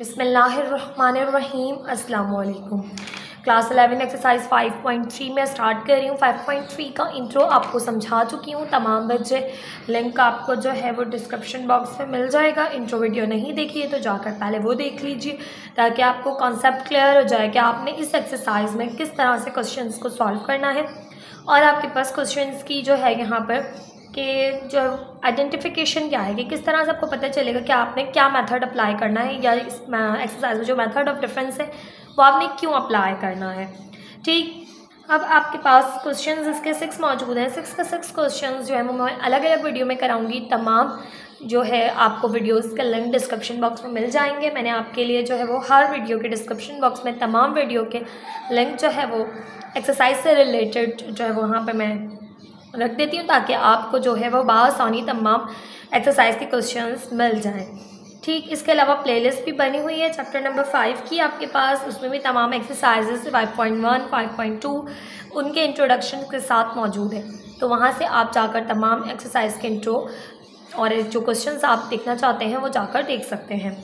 बिस्मिल्लाहिर्रहमानिर्रहीम अस्सलाम वालेकुम। क्लास 11 एक्सरसाइज 5.3 में स्टार्ट कर रही हूँ। 5.3 का इंट्रो आपको समझा चुकी हूँ। तमाम बच्चे लिंक आपको जो है वो डिस्क्रिप्शन बॉक्स में मिल जाएगा। इंट्रो वीडियो नहीं देखी है तो जाकर पहले वो देख लीजिए ताकि आपको कॉन्सेप्ट क्लियर हो जाए कि आपने इस एक्सरसाइज में किस तरह से क्वेश्चंस को सॉल्व करना है। और आपके पास क्वेश्चंस की जो है यहाँ पर कि जो आइडेंटिफिकेशन क्या है कि किस तरह से आपको पता चलेगा कि आपने क्या मेथड अप्लाई करना है या इस एक्सरसाइज में जो मेथड ऑफ डिफरेंस है वो आपने क्यों अप्लाई करना है। ठीक, अब आपके पास क्वेश्चंस इसके 6 मौजूद हैं। 6 के 6 क्वेश्चंस जो है वो मैं अलग अलग वीडियो में कराऊंगी। तमाम जो है आपको वीडियोस के लिंक डिस्क्रिप्शन बॉक्स में मिल जाएंगे। मैंने आपके लिए जो है वो हर वीडियो के डिस्क्रिप्शन बॉक्स में तमाम वीडियो के लिंक जो है वो एक्सरसाइज से रिलेटेड जो है वहाँ पर मैं रख देती हूँ ताकि आपको जो है वो बआसानी तमाम एक्सरसाइज के क्वेश्चंस मिल जाएं। ठीक, इसके अलावा प्लेलिस्ट भी बनी हुई है चैप्टर नंबर 5 की आपके पास, उसमें भी तमाम एक्सरसाइजेस 5.1, 5.2 उनके इंट्रोडक्शन के साथ मौजूद है। तो वहाँ से आप जाकर तमाम एक्सरसाइज के इंट्रो और जो क्वेश्चंस आप देखना चाहते हैं वो जाकर देख सकते हैं।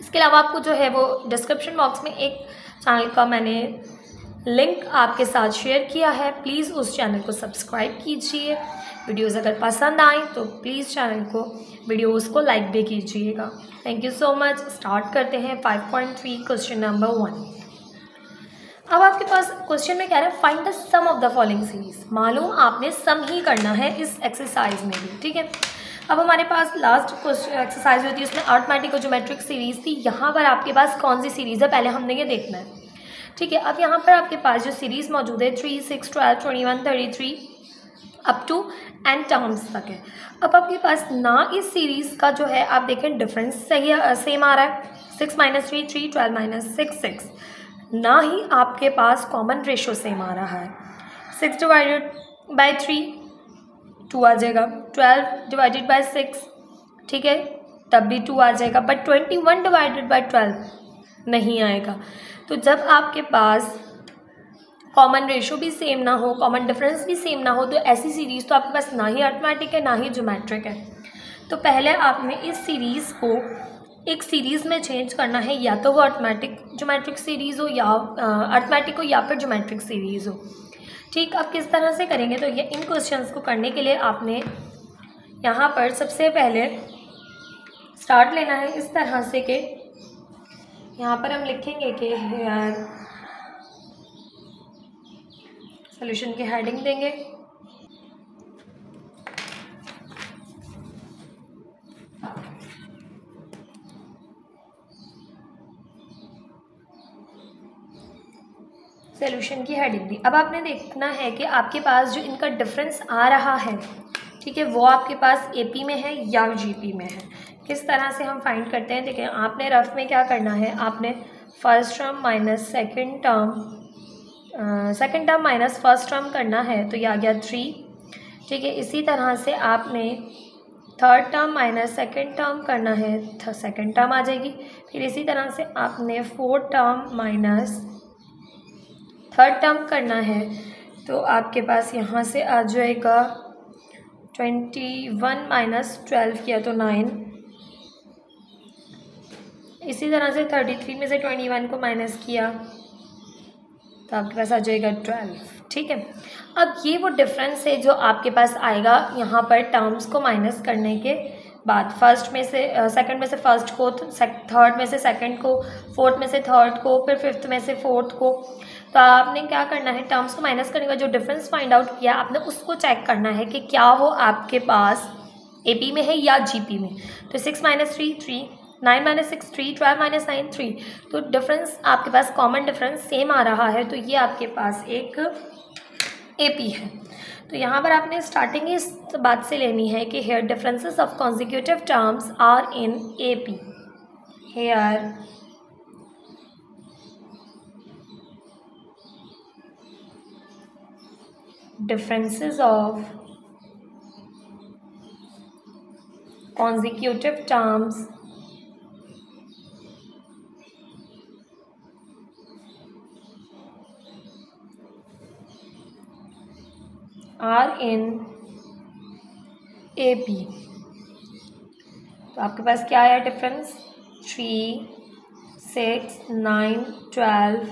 इसके अलावा आपको जो है वो डिस्क्रिप्शन बॉक्स में एक चैनल का मैंने लिंक आपके साथ शेयर किया है, प्लीज़ उस चैनल को सब्सक्राइब कीजिए। वीडियोस अगर पसंद आए तो प्लीज़ चैनल को वीडियोस को लाइक भी कीजिएगा। Thank you so much. Start करते हैं 5.3 क्वेश्चन नंबर 1। अब आपके पास क्वेश्चन में कह रहा है find the sum of the following series. मालूम आपने सम ही करना है इस एक्सरसाइज में भी। ठीक है, अब हमारे पास लास्ट क्वेश्चन एक्सरसाइज होती है उसमें अरिथमेटिक और ज्योमेट्रिक सीरीज़ थी। यहाँ पर आपके पास कौन सी सीरीज़ है पहले हमने ये देखना है। ठीक है, अब यहाँ पर आपके पास जो सीरीज़ मौजूद है 3, 6, 12, 21, 33 अप टू एंड टर्म्स तक है। अब आपके पास ना इस सीरीज़ का जो है आप देखें डिफरेंस सही सेम आ रहा है 6 - 3, 3, 12 - 6, 6, ना ही आपके पास कॉमन रेशो सेम आ रहा है 6 / 3 2 आ जाएगा, 12 / 6 ठीक है तब भी 2 आ जाएगा, बट 21 / 12 नहीं आएगा। तो जब आपके पास कॉमन रेशो भी सेम ना हो, कॉमन डिफरेंस भी सेम ना हो, तो ऐसी सीरीज़ तो आपके पास ना ही अरिथमेटिक है ना ही ज्योमेट्रिक है। तो पहले आपने इस सीरीज़ को एक सीरीज़ में चेंज करना है, या तो वो अरिथमेटिक ज्योमेट्रिक सीरीज़ हो या अरिथमेटिक हो या फिर ज्योमेट्रिक सीरीज़ हो। ठीक, अब किस तरह से करेंगे तो ये इन क्वेश्चंस को करने के लिए आपने यहाँ पर सबसे पहले स्टार्ट लेना है इस तरह से कि यहाँ पर हम लिखेंगे कि हेयर सोल्यूशन की हेडिंग देंगे। सोल्यूशन की हेडिंग दी। अब आपने देखना है कि आपके पास जो इनका डिफरेंस आ रहा है ठीक है वो आपके पास एपी में है या जीपी में है। किस तरह से हम फाइंड करते हैं देखिए, आपने रफ में क्या करना है, आपने first term minus second term, second term minus first term करना है तो ये आ गया 3 ठीक है। इसी तरह से आपने third term minus second term करना है, सेकंड टर्म आ जाएगी। फिर इसी तरह से आपने fourth term minus third term करना है तो आपके पास यहाँ से आ जाएगा 21 - 12 किया तो 9। इसी तरह से 33 में से 21 को माइनस किया तो आपके पास आ जाएगा 12 ठीक है। अब ये वो डिफरेंस है जो आपके पास आएगा यहाँ पर टर्म्स को माइनस करने के बाद, फर्स्ट में से सेकंड में से फर्स्ट को, थर्ड में से सेकंड को, फोर्थ में से थर्ड को, फिर फिफ्थ में से फोर्थ को। तो आपने क्या करना है टर्म्स को माइनस करने का जो डिफरेंस फाइंड आउट किया आपने उसको चेक करना है कि क्या वो आपके पास ए पी में है या जी पी में। तो 6 - 3 3, 9 - 6 3, 12 - 9 3। तो डिफरेंस आपके पास कॉमन डिफरेंस सेम आ रहा है तो ये आपके पास एक एपी है। तो यहाँ पर आपने स्टार्टिंग इस बात से लेनी है कि here differences of consecutive terms are in AP, here differences of consecutive terms are in A P. तो आपके पास क्या आया डिफरेंस 3 सिक्स, नाइन, 12,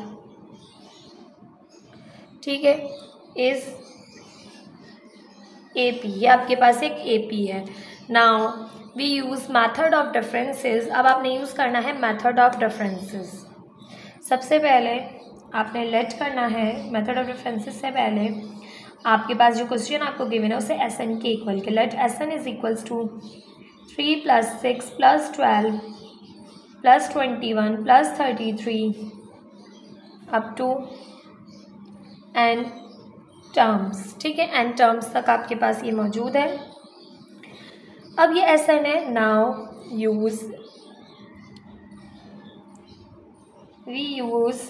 ठीक है। इस ए पी, ये आपके पास एक ए पी है। Now we use method of differences. अब आपने यूज़ करना है मैथड ऑफ डिफरेंसेस। सबसे पहले आपने लेट करना है मैथड ऑफ डिफरेंसेस से पहले आपके पास जो क्वेश्चन आपको गिवन है उसे एस एन के इक्वल के, let S N is equals to 3 + 6 + 12 + 21 + 33 up to n terms, ठीक है। n टर्म्स तक आपके पास ये मौजूद है। अब ये एस एन है। Now we use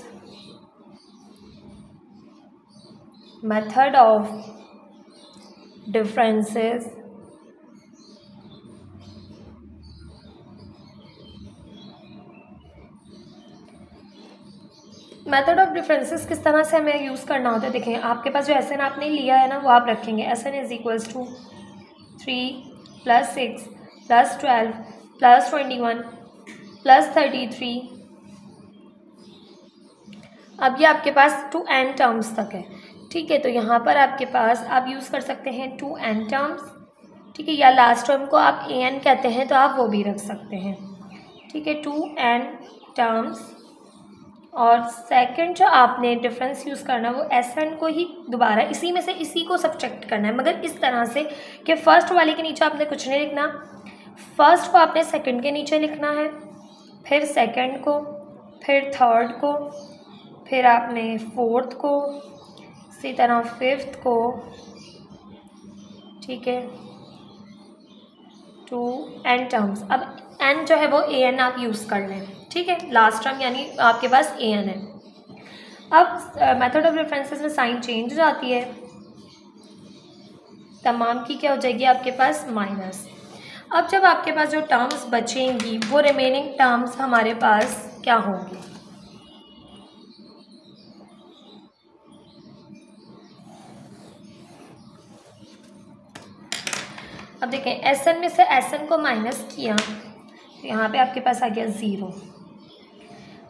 method of differences किस तरह से हमें यूज़ करना होता है। देखें, आपके पास जो एस एन आपने लिया है ना वो आप रखेंगे। S N is equals to 3 + 6 + 12 + 21 + 33। अब ये आपके पास 2n टर्म्स तक है, ठीक है। तो यहाँ पर आपके पास आप यूज़ कर सकते हैं 2n टर्म्स, ठीक है, या लास्ट टर्म को आप an कहते हैं तो आप वो भी रख सकते हैं, ठीक है, 2n टर्म्स। और सेकंड जो आपने डिफरेंस यूज़ करना है वो Sn को ही दोबारा इसी में से इसी को सब्ट्रैक्ट करना है, मगर इस तरह से कि फ़र्स्ट वाले के नीचे आपने कुछ नहीं लिखना। फ़र्स्ट को आपने सेकंड के नीचे लिखना है, फिर सेकंड को, फिर थर्ड को, फिर आपने फोर्थ को, इसी तरह फिफ्थ को, ठीक है, 2n टर्म्स। अब n जो है वो an आप यूज़ कर लें, ठीक है, लास्ट टर्म यानी आपके पास an है। अब मेथड ऑफ रेफरेंसेस में साइन चेंज हो जाती है, तमाम की क्या हो जाएगी आपके पास माइनस। अब जब आपके पास जो टर्म्स बचेंगी वो रिमेनिंग टर्म्स हमारे पास क्या होंगी, अब देखें Sn में से Sn को माइनस किया तो यहाँ पे आपके पास आ गया 0,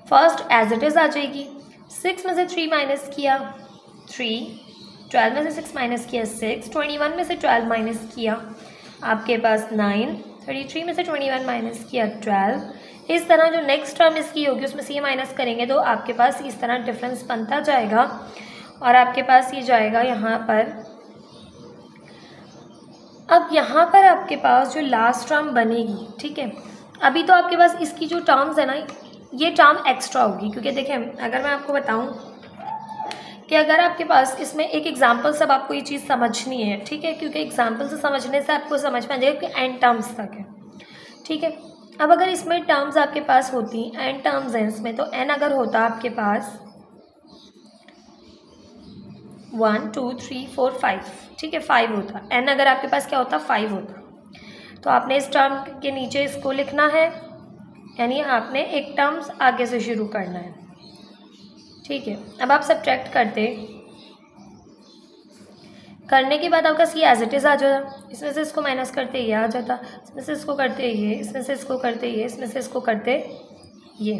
फर्स्ट एज इट इज़ आ जाएगी। 6 में से 3 माइनस किया 3, 12 में से 6 माइनस किया 6, 21 में से 12 माइनस किया आपके पास 9, 33 में से 21 माइनस किया 12। इस तरह जो नेक्स्ट टर्म इसकी होगी उसमें से ये माइनस करेंगे तो आपके पास इस तरह डिफरेंस बनता जाएगा और आपके पास ये जाएगा यहाँ पर। अब यहाँ पर आपके पास जो लास्ट टर्म बनेगी, ठीक है, अभी तो आपके पास इसकी जो टर्म्स है ना ये टर्म एक्स्ट्रा होगी, क्योंकि देखें अगर मैं आपको बताऊं कि अगर आपके पास इसमें एक एग्जांपल से आपको ये चीज़ समझनी है, ठीक है, क्योंकि एग्जांपल से समझने से आपको समझ में आ जाएगा कि एंड टर्म्स तक है, ठीक है। अब अगर इसमें टर्म्स आपके पास होती, एंड टर्म्स हैं इसमें, तो एन अगर होता आपके पास 1 2 3 4 5, ठीक है, 5 होता। n अगर आपके पास क्या होता, 5 होता, तो आपने इस टर्म के नीचे इसको लिखना है, यानी आपने एक टर्म्स आगे से शुरू करना है, ठीक है। अब आप सब्ट्रैक्ट करने के बाद आपका सी एज इट इज़ आ जाता। इसमें से इसको माइनस करते ये आ जाता, इसमें से इसको करते ये, इसमें से इसको करते ये, इसमें से इसको करते ये,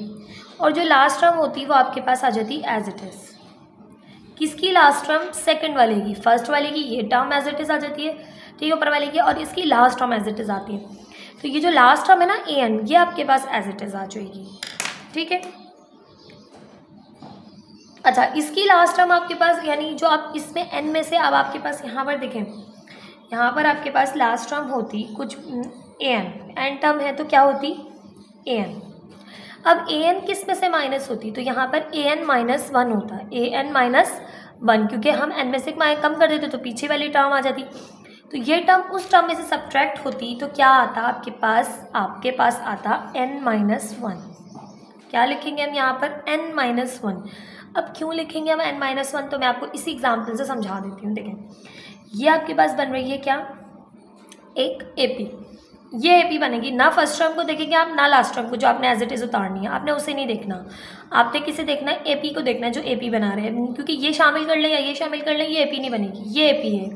और जो लास्ट टर्म होती वो आपके पास आ जाती एज इट इज़। किसकी लास्ट टर्म? सेकंड वाले की। फर्स्ट वाले की ये टर्म एज इट इज़ आ जाती है, ठीक है, ऊपर वाले की, और इसकी last term as it is आती है। तो ये जो लास्ट टर्म है ना an, ये आपके पास एज इट इज़ आ जाएगी, ठीक है। अच्छा, इसकी लास्ट टर्म आपके पास, यानी जो आप इसमें n में से, अब आपके पास यहाँ पर देखें, यहाँ पर आपके पास लास्ट टर्म होती कुछ an, n टर्म है तो क्या होती an। अब an किस में से माइनस होती, तो यहाँ पर an - 1 होता, an - 1, क्योंकि हम n में से कम कर देते तो पीछे वाली टर्म आ जाती, तो ये टर्म उस टर्म में से सब्ट्रैक्ट होती तो क्या आता आपके पास, आता n - 1। क्या लिखेंगे हम यहाँ पर? n - 1। अब क्यों लिखेंगे हम n - 1, तो मैं आपको इसी एग्जाम्पल से समझा देती हूँ। देखें, ये आपके पास बन रही है क्या, एक ए पी। ये ए पी बनेगी, ना फर्स्ट टर्म को देखेंगे आप, ना लास्ट टर्म को जो आपने एज इट इज़ उतारनी है, आपने उसे नहीं देखना। आपने किसे देखना है? ए पी को देखना है जो ए पी बना रहे हैं, क्योंकि ये शामिल कर लें या ये शामिल कर लें, ये ए पी नहीं बनेगी, ये ए पी है,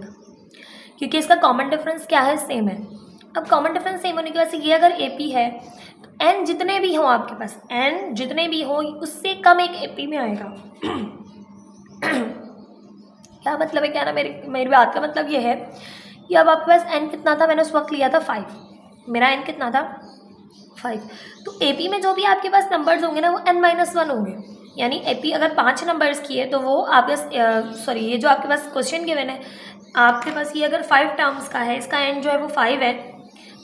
क्योंकि इसका कॉमन डिफरेंस क्या है, सेम है। अब कॉमन डिफरेंस सेम होने की वजह से ये अगर ए पी है तो n जितने भी हो आपके पास, n जितने भी हो उससे कम एक एपी में आएगा। क्या मतलब है, क्या ना मेरी बात का मतलब ये है कि अब आपके पास n कितना था, मैंने उस वक्त लिया था 5, मेरा n कितना था 5। तो एपी में जो भी आपके पास नंबर्स होंगे ना वो n-1 होंगे, यानी एपी अगर 5 नंबर्स की है तो वो आपके सॉरी ये जो आपके पास क्वेश्चन गिवन है, आपके पास ये अगर 5 टर्म्स का है, इसका n जो है वो 5 है,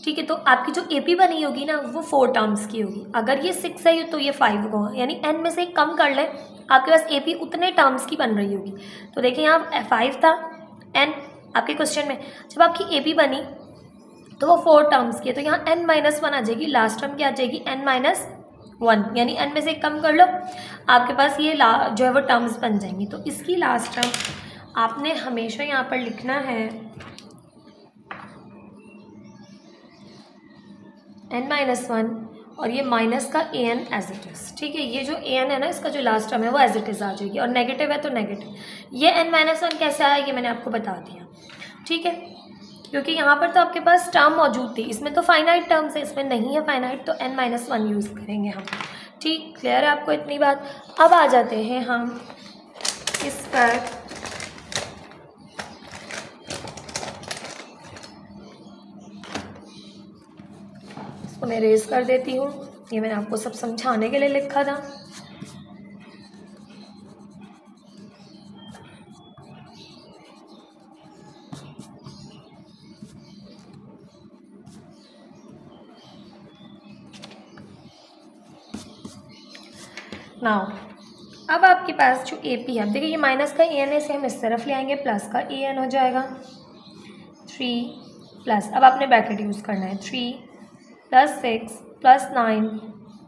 ठीक है। तो आपकी जो एपी बनी होगी ना वो 4 टर्म्स की होगी। अगर ये 6 है तो ये 5 होगा, यानी n में से कम कर लें, आपके पास एपी उतने टर्म्स की बन रही होगी। तो देखिए यहाँ 5 था n आपके क्वेश्चन में, जब आपकी एपी बनी तो वो 4 टर्म्स की है, तो यहाँ n-1 आ जाएगी, लास्ट टर्म क्या आ जाएगी n-1, यानी n में से कम कर लो, आपके पास ये जो है वो टर्म्स बन जाएंगी। तो इसकी लास्ट टर्म आपने हमेशा यहाँ पर लिखना है n-1 और ये माइनस का an एज इट इज़, ठीक है। ये जो an है ना इसका जो लास्ट टर्म है वो एज इट इज़ आ जाएगी, और नेगेटिव है तो नेगेटिव। ये n-1 कैसे आया ये मैंने आपको बता दिया, ठीक है, क्योंकि यहाँ पर तो आपके पास टर्म मौजूद थी, इसमें तो फाइनाइट टर्म्स है, इसमें नहीं है फाइनाइट, तो n-1 यूज़ करेंगे हम, ठीक। क्लियर है आपको इतनी बात। अब आ जाते हैं हम इस पर, इसको मैं रेज कर देती हूँ, ये मैंने आपको सब समझाने के लिए लिखा था। नाउ अब आपके पास जो ए पी है, आप देखिए ये माइनस का ए एन है, इसे हम इस तरफ ले आएंगे, प्लस का ए एन हो जाएगा 3 प्लस, अब आपने ब्रैकेट यूज़ करना है 3 plus 6 plus 9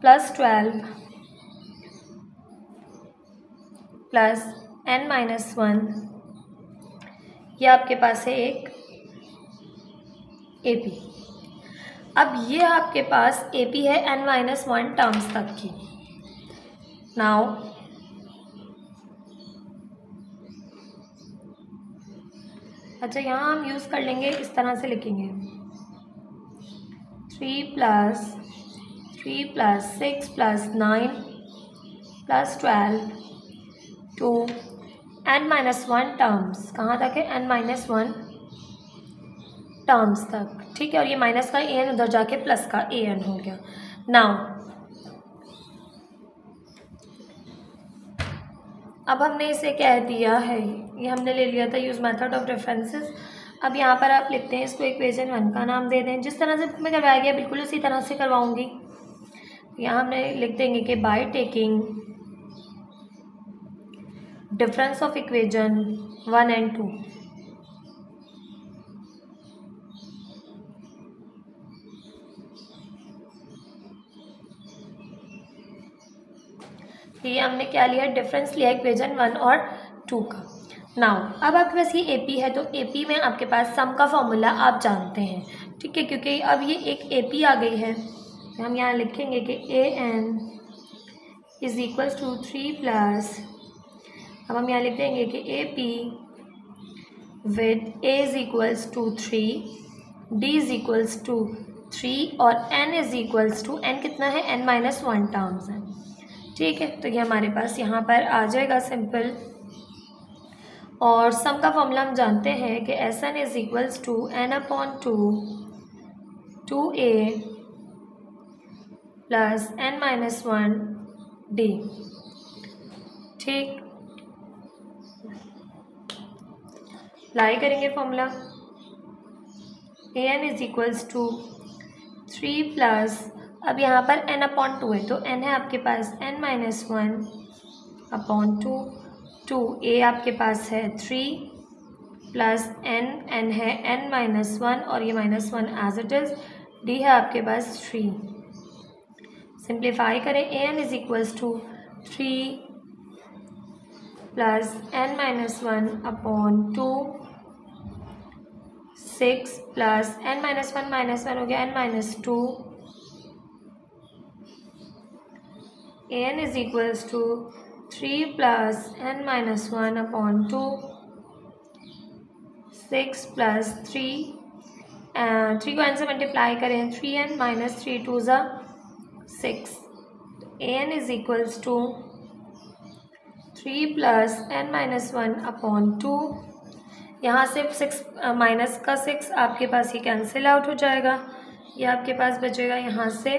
plus 12 plus n-1, ये आपके पास है एक ए पी। अब ये आपके पास ए पी है n-1 टर्म्स तक की। नाउ अच्छा यहाँ हम यूज़ कर लेंगे, इस तरह से लिखेंगे 3 plus 3 plus 6 plus 9 plus 12 to n-1 terms, कहाँ तक है n-1 टर्म्स तक, ठीक है। और ये माइनस का an उधर जाके प्लस का an हो गया। नाउ अब हमने इसे कह दिया है, ये हमने ले लिया था यूज़ मेथड ऑफ रेफरेंसेस। अब यहाँ पर आप लिखते हैं इसको इक्वेशन 1 का नाम दे दें, जिस तरह से बुक में करवाया गया बिल्कुल उसी तरह से करवाऊँगी। यहाँ हमने लिख देंगे कि by taking difference of equation 1 and 2, ये हमने क्या लिया, डिफरेंस लिया इक्वेशन 1 और 2 का। नाउ अब आपके पास ये एपी है, तो एपी में आपके पास सम का फॉर्मूला आप जानते हैं, ठीक है, क्योंकि अब ये एक एपी आ गई है। हम यहाँ लिखेंगे कि an = 3 प्लस, अब हम यहाँ लिख देंगे कि AP with a = 3, d = 3 और n कितना है, n-1 टर्म्स है, ठीक है। तो ये हमारे पास यहाँ पर आ जाएगा सिंपल। और सम का फॉर्मूला हम जानते हैं कि SN = n/2 2a + n-1 d, ठीक। अप्लाई करेंगे फॉर्मूला, an = 3 प्लस, अब यहाँ पर n/2 है, तो n है आपके पास n-1/2, 2a आपके पास है 3 प्लस n है n-1 और ये -1 एज इट इज़, d है आपके पास 3। सिंप्लीफाई करें, an = 3 plus n-1/2 6 plus n-1/-1 हो गया n-2, an = 3 plus n-1/2 6 plus 3 को n से मल्टीप्लाई करें, 3n - 3 2 सा 6. An is equals to 3 plus N minus 1 upon 2. यहाँ से 6 माइनस का 6 आपके पास ये कैंसिल आउट हो जाएगा. ये आपके पास बचेगा यहाँ से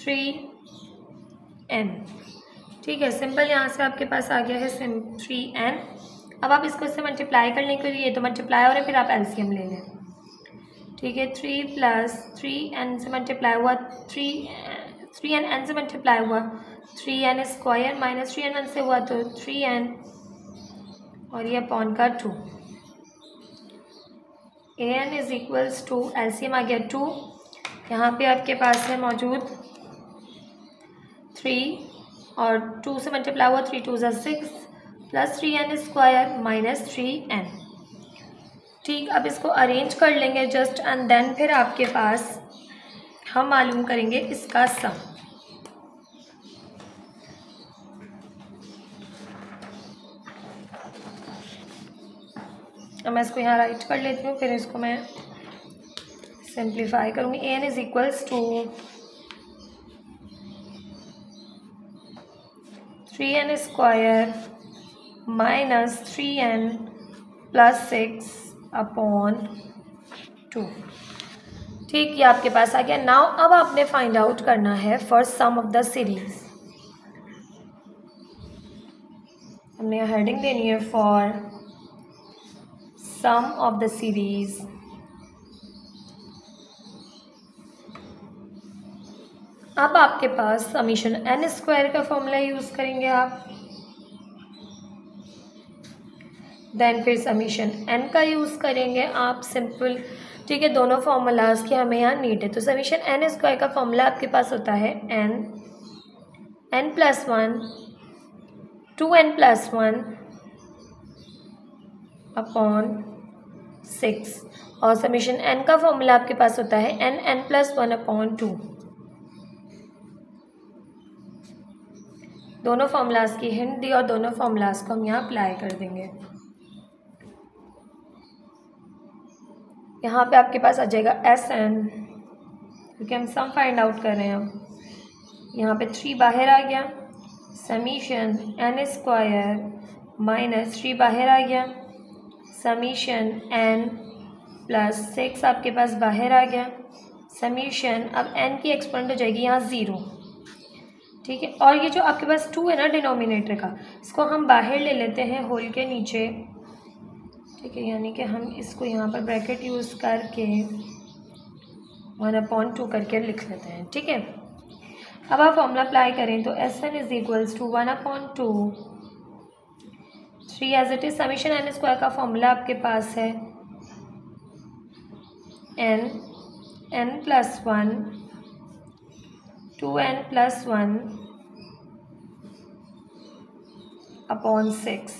3n. ठीक है, सिंपल यहाँ से आपके पास आ गया है 3n. अब आप इसको इससे मल्टीप्लाई करने के लिए, ये तो मल्टीप्लाई हो रहे, फिर आप एलसीएम ले लें. ठीक है, 3 प्लस 3n से मल्टीप्लाई हुआ 3n, n से मल्टीप्लाई हुआ 3n square minus 3n n से हुआ तो 3n और ये अपॉन का 2. an is equals to LCM आ गया 2. यहाँ पे आपके पास है मौजूद 3 और 2 से मल्टीप्लाई हुआ 3 2 6 plus 3n square minus 3n. ठीक, अब इसको अरेंज कर लेंगे जस्ट एंड देन फिर आपके पास हम मालूम करेंगे इसका सम. अब मैं इसको यहाँ राइट कर लेती हूँ, फिर इसको मैं सिंप्लीफाई करूँगी. an is equals to 3n square minus 3n plus 6 upon 2. ठीक, ये आपके पास आ गया. नाउ अब आपने फाइंड आउट करना है for sum of the series. हमने यहाँ हेडिंग देनी है for sum of the series. अब आपके पास समीशन एन स्क्वायर का फॉर्मूला यूज करेंगे आप, देन फिर समीशन एन का यूज़ करेंगे आप सिंपल. ठीक है, दोनों फार्मूलाज की हमें यहाँ नीड है. तो समीशन एन स्क्वायर का फॉर्मूला आपके पास होता है n plus 1 2n plus 1 upon 6 और समीशन एन का फॉर्मूला आपके पास होता है n प्लस 1 अपॉन 2. दोनों फार्मूलाज की हिंट दी और दोनों फार्मूलाज को हम यहाँ अप्लाई कर देंगे. यहाँ पे आपके पास आ जाएगा SN क्योंकि हम सम फाइंड आउट कर रहे हैं. हम यहाँ पे 3 बाहर आ गया, समीशन n स्क्वायर माइनस 3 बाहर आ गया, समीशन n प्लस 6 आपके पास बाहर आ गया, समीशन अब n की एक्सपोनेंट हो जाएगी यहाँ 0. ठीक है, और ये जो आपके पास 2 है ना डिनोमिनेटर का, इसको हम बाहर ले लेते हैं होल के नीचे. ठीक है, यानी कि हम इसको यहाँ पर ब्रैकेट यूज़ करके 1/2 करके लिख लेते हैं. ठीक है, अब आप फॉर्मूला अप्लाई करें तो SN is equals to 1/2 3 as it is. Summation N square का फॉर्मूला आपके पास है n plus 1 2n plus 1 upon 6.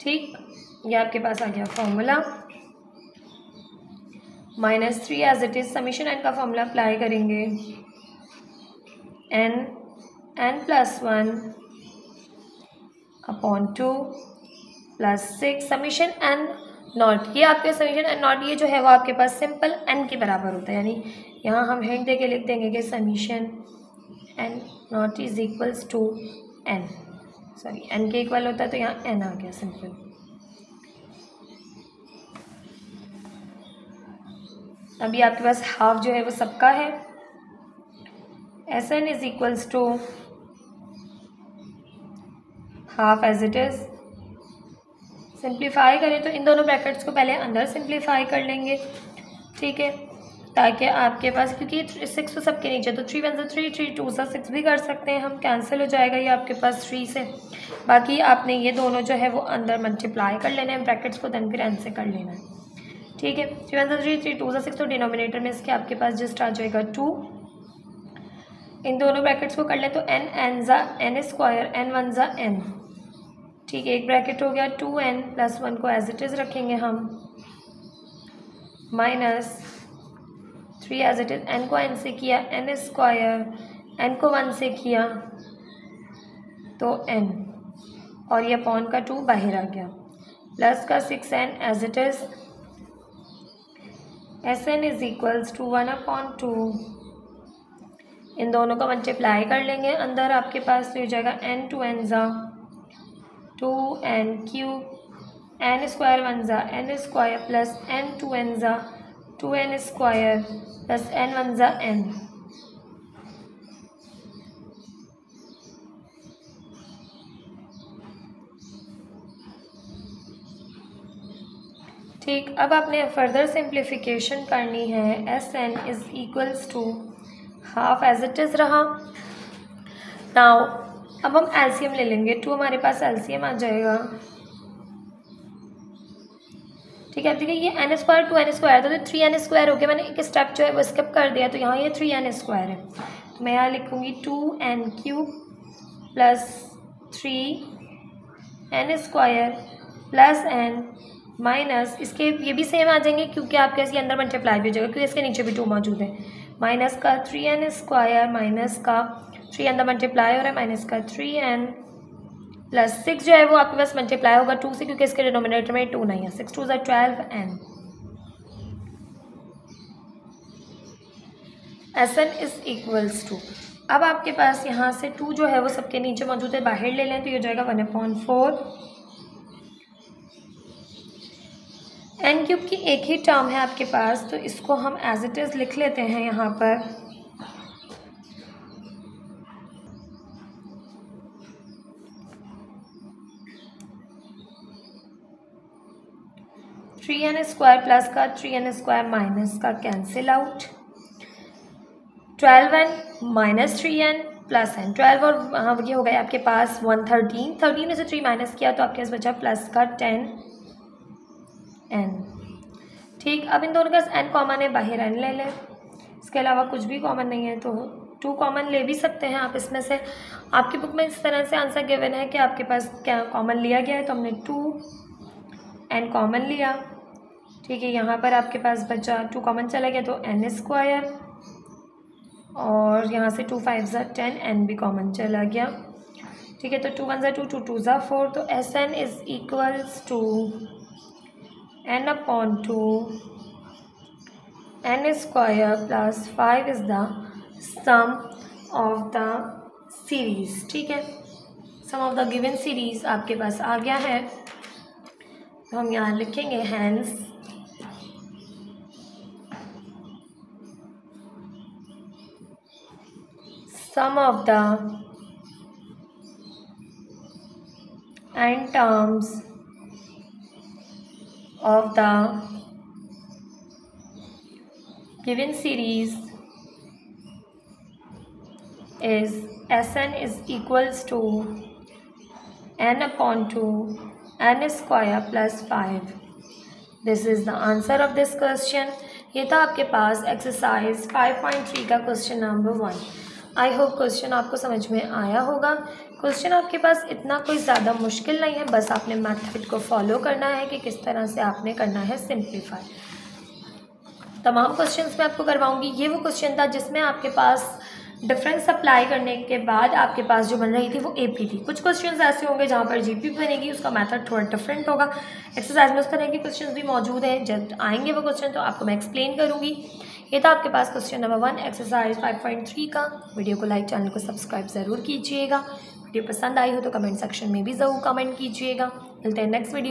ठीक, ये आपके पास आ गया formula. Minus 3 as it is. Summation N का फॉर्मूला अप्लाई करेंगे n plus 1 upon 2 plus 6 summation n nought. ये आपके समीशन n नॉट ये जो है वो आपके पास सिंपल n के बराबर होता है. यानी यहाँ हम हिंट दे के लिख देंगे कि summation n nought is equals to n, sorry n के इक्वल होता है तो यहाँ n आ गया सिंपल. अभी आपके पास हाफ जो है वो सबका है. SN is equals to half as it is. Simplify करें तो इन दोनों ब्रैकेट्स को पहले अंदर सिंप्लीफाई कर लेंगे. ठीक है, ताकि आपके पास, क्योंकि 6 तो सबके नीचे, तो 3 1 3 3 2 6 भी कर सकते हैं हम, कैंसिल हो जाएगा ये आपके पास 3 से. बाकी आपने ये दोनों जो है वो अंदर मल्टीप्लाई कर लेना है ब्रैकेट्स को, देन फिर एन से कर लेना है. ठीक है, 3 1 3 3 2 6 तो डिनोमिनेटर में इसके आपके पास जस्ट आ जाएगा 2. इन दोनों ब्रैकेट्स को कर लें तो n स्क्वायर n 1 n. ठीक है, एक ब्रैकेट हो गया 2n प्लस 1 को एज इट इज़ रखेंगे हम, minus 3 as it is. n को n से किया, n स्क्वायर n को 1 से किया तो n और ये अपॉन का 2 बाहर आ गया, प्लस का 6n as it is. SN is equals to 1/2 इन दोनों का मल्टीप्लाई कर लेंगे, अंदर आपके पास हो जाएगा एन टू एन ज़ा two N cube N square one ज़ा N square plus N two N ज़ा two N square plus N one ज़ा एन। ठीक, अब आपने फर्दर सिंप्लीफिकेशन करनी है। S N is equals to half as it is रहा। नाउ अब हम एलसीएम ले लेंगे, टू हमारे पास एलसीएम आ जाएगा। ठीक है, अब देखिए ये N square two N square था तो थ्री एन स्क्वायर हो गया, मैंने एक स्टेप जो है वो स्किप कर दिया, तो यहाँ ये थ्री एन स्क्वायर है, तो मैं यहाँ लिखूँगी two N cube plus three N square plus N minus, इसके ये भी सेम आ जाएंगे क्योंकि आपके इसके अंदर मल्टीप्लाई भी हो जाएगा क्योंकि इसके नीचे भी टू मौजूद है, माइनस का थ्री एन स्क्वायर माइनस का थ्री अंदर मल्टीप्लाई हो रहा है, माइनस का थ्री एन प्लस सिक्स जो है वो आपके पास मल्टीप्लाई होगा टू से क्योंकि इसके डिनोमिनेटर में टू नहीं है, सिक्स टू ज़ा twelve N. S N is equals to, अब आपके पास यहाँ से टू जो है वो सबके नीचे मौजूद है, बाहर ले लें तो ये हो जाएगा one upon four. N cube की एक ही टर्म है आपके पास तो इसको हम एज इट इज़ लिख लेते हैं यहाँ पर। थ्री एन स्क्वायर प्लस का थ्री एन स्क्वायर माइनस का cancel out, twelve N minus three N plus N, twelve और हाँ ये हो गए आपके पास वन, थर्टीन, थर्टीन में से थ्री माइनस किया तो आपके पास बचा प्लस का टेन एन। ठीक, अब इन दोनों का एन कॉमन है, बाहर एन ले लें, इसके अलावा कुछ भी कॉमन नहीं है तो टू कॉमन ले भी सकते हैं आप इसमें से, आपकी बुक में इस तरह से आंसर गिवन है कि आपके पास क्या कॉमन लिया गया है, तो हमने टू एन कॉमन लिया। ठीक है, यहाँ पर आपके पास बचा टू कॉमन चला गया तो एन स्क्वायर, और यहाँ से टू फाइव ज़ा टेन, एन भी कॉमन चला गया। ठीक है, तो टू वन ज़ा टू, टू टू ज़ा फोर, तो S N is equals to N upon two N square plus five is the sum of the series. ठीक है, sum of the given series आपके पास आ गया है तो हम यहाँ लिखेंगे hence sum of the N terms of the given series is Sn is equals to n upon 2 n square plus 5. This is the answer of this question. ये था आपके पास exercise 5.3 का question number 1. I hope question आपको समझ में आया होगा। क्वेश्चन आपके पास इतना कोई ज़्यादा मुश्किल नहीं है, बस आपने मेथड को फॉलो करना है कि किस तरह से आपने करना है सिंप्लीफाई। तमाम क्वेश्चंस मैं आपको करवाऊंगी। ये वो क्वेश्चन था जिसमें आपके पास डिफरेंस अप्लाई करने के बाद आपके पास जो बन रही थी वो एपी थी। कुछ क्वेश्चंस ऐसे होंगे जहाँ पर जीपी बनेगी, उसका मेथड थोड़ा डिफरेंट होगा। एक्सरसाइज में उस तरह के क्वेश्चंस भी मौजूद हैं, जब आएंगे वो क्वेश्चन तो आपको मैं एक्सप्लेन करूँगी। ये था आपके पास क्वेश्चन नंबर 1 एक्सरसाइज 5.3 का। वीडियो को लाइक, चैनल को सब्सक्राइब ज़रूर कीजिएगा। वीडियो पसंद आई हो तो कमेंट सेक्शन में भी ज़रूर कमेंट कीजिएगा। मिलते हैं नेक्स्ट वीडियो।